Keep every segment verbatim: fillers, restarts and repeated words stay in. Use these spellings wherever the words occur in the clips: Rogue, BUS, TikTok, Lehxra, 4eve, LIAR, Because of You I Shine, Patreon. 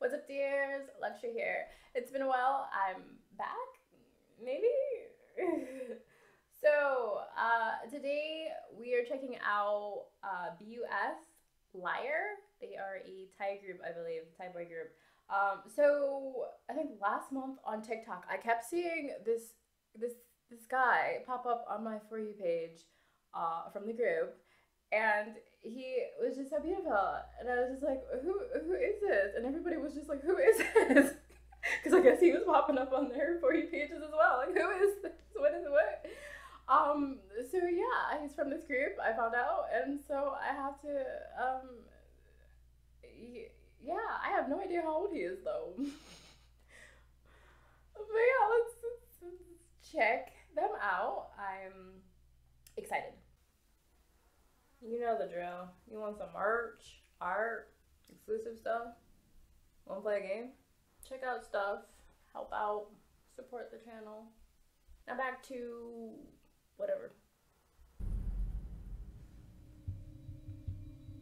What's up, dears? Lehxra here. It's been a while. I'm back, maybe? So uh, today we are checking out uh, B U S Liar. They are a Thai group, I believe, Thai boy group. Um, so I think last month on TikTok, I kept seeing this this this guy pop up on my For You page uh, from the group, and he was just so beautiful, and I was just like, who who is this? And everybody was just like, who is this? Because I guess he was popping up on their For You pages as well. Like, who is this? What is what? Um, so yeah, he's from this group, I found out, and so I have to, um, yeah, I have no idea how old he is, though. But yeah, let's, let's, let's check them out. I'm excited. You know the drill. You want some merch, art, exclusive stuff? Want to play a game? Check out stuff, help out, support the channel. Now back to whatever.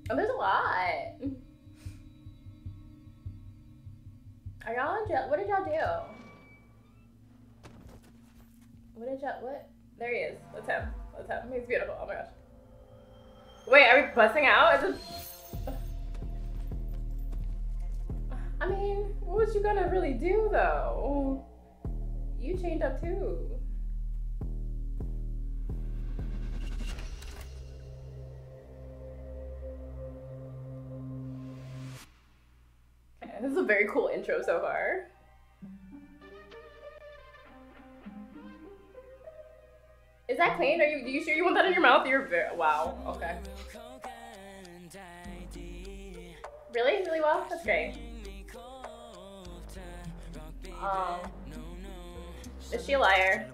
Oh, there's a lot. Are y'all in jail? What did y'all do? What did y'all, what? There he is. That's him. That's him. He's beautiful. Oh my gosh. Wait, are we busting out? Is this... I mean, what was you gonna really do though? You chained up too. This is a very cool intro so far. Is that clean? Are you, are you sure you want that in your mouth? You're very, wow, okay. Really? Really well? That's great. Um, is she a liar?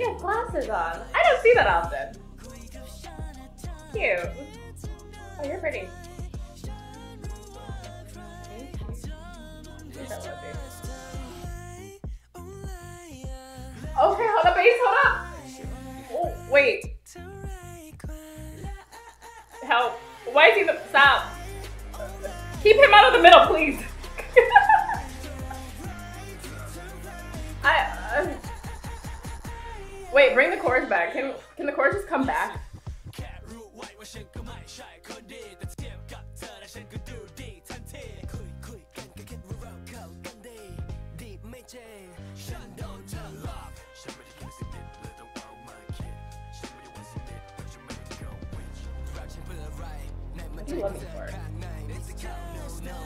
You have glasses on. I don't see that often. Cute. Oh, you're pretty. Okay, hold up, baby, hold up. Oh, wait. Help. Why is he the- stop. Keep him out of the middle, please. I, uh, wait, bring the chords back. Can can the chords just come back? What are you loving for?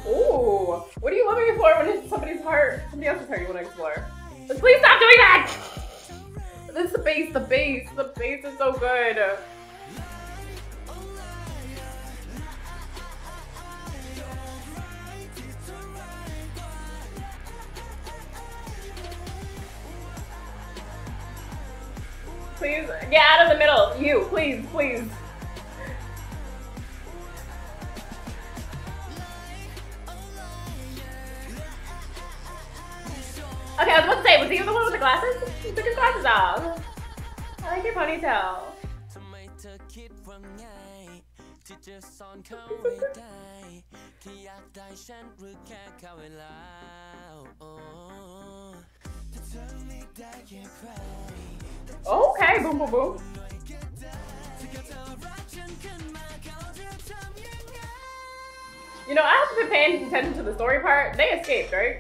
Ooh, what are you loving for when it's somebody's heart, somebody else's heart you want to explore? But please stop doing that! This is the bass, the bass, the bass is so good. Please, get out of the middle, you, please, please. Okay, I was about to say, was he the one with the glasses? He took his glasses off. I like your ponytail. Okay, boom, boom, boom. You know, I haven't been paying attention to the story part. They escaped, right?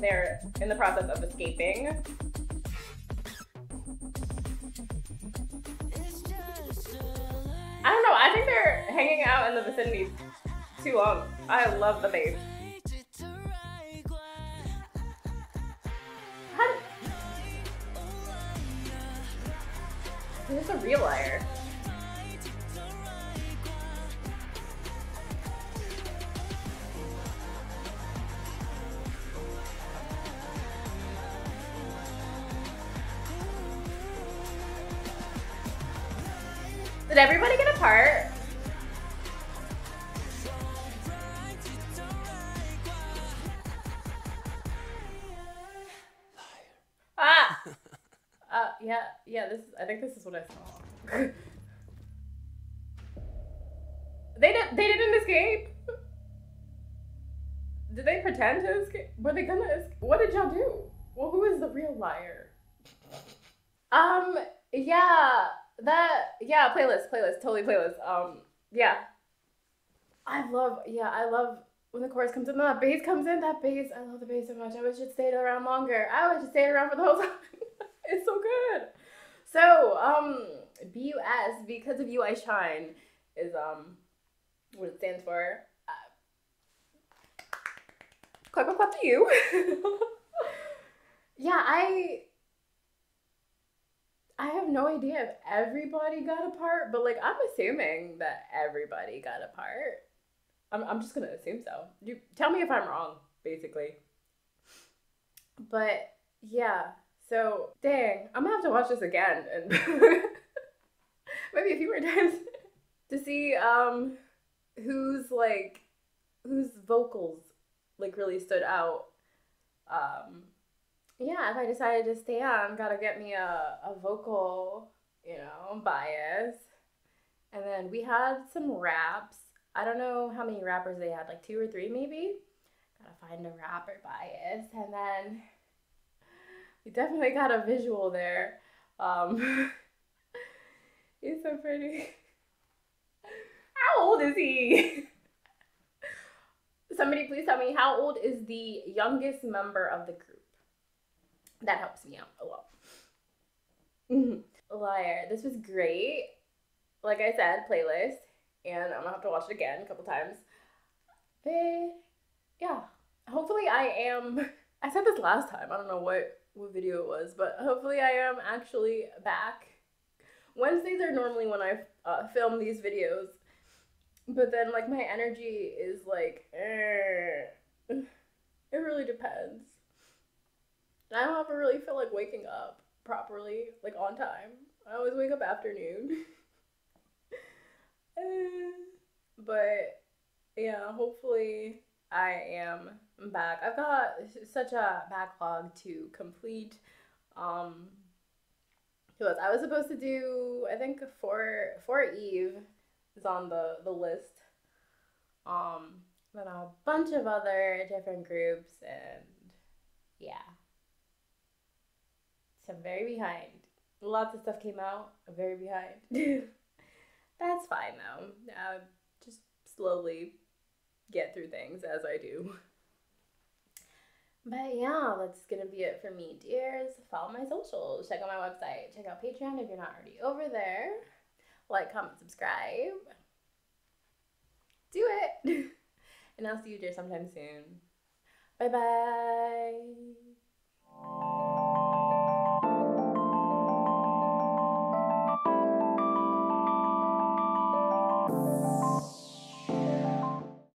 They're in the process of escaping. I don't know, I think they're hanging out in the vicinity too long. I love the bass. He's a real liar. Did everybody get a part? Ah! Uh, yeah, yeah, this is, I think this is what I saw. They did, they didn't escape? Did they pretend to escape? Were they gonna escape? What did y'all do? Well, who is the real liar? Um, yeah, that, yeah, playlist, playlist, totally playlist. Um, yeah. I love, yeah, I love when the chorus comes in, that bass comes in, that bass, I love the bass so much. I wish it stayed around longer. I wish it stayed around for the whole time. It's so good. So, um, B U S, because of you I shine, is, um, what it stands for. Uh, clap, clap, clap to you. Yeah, I, I have no idea if everybody got a part, but, like, I'm assuming that everybody got a part. I'm, I'm just gonna assume so. You tell me if I'm wrong, basically. But, yeah. So, dang, I'm gonna have to watch this again, and maybe a few more times, to see um, who's, like, whose vocals, like, really stood out. Um, yeah, if I decided to stay on, gotta get me a, a vocal, you know, bias. And then we had some raps. I don't know how many rappers they had, like two or three maybe? Gotta find a rapper bias, and then... You definitely got a visual there. Um, he's so pretty. How old is he? Somebody please tell me, how old is the youngest member of the group? That helps me out a lot. Mm-hmm. Liar. This was great. Like I said, playlist. And I'm gonna have to watch it again a couple times. But, yeah. Hopefully I am... I said this last time. I don't know what... what video it was, but hopefully I am actually back. Wednesdays are normally when I uh, film these videos, but then like my energy is like, eh. It really depends. I don't ever really feel like waking up properly, like on time. I always wake up afternoon. But yeah, hopefully I am back. I've got such a backlog to complete. Um, who else? I was supposed to do, I think, four E V E is on the, the list. Um, then a bunch of other different groups, and yeah. So I'm very behind. Lots of stuff came out. I'm very behind. That's fine though. I'll just slowly get through things as I do. But yeah, that's gonna be it for me, dears. Follow my socials, check out my website, check out Patreon if you're not already over there. Like, comment, subscribe. Do it! And I'll see you, dear, sometime soon. Bye bye!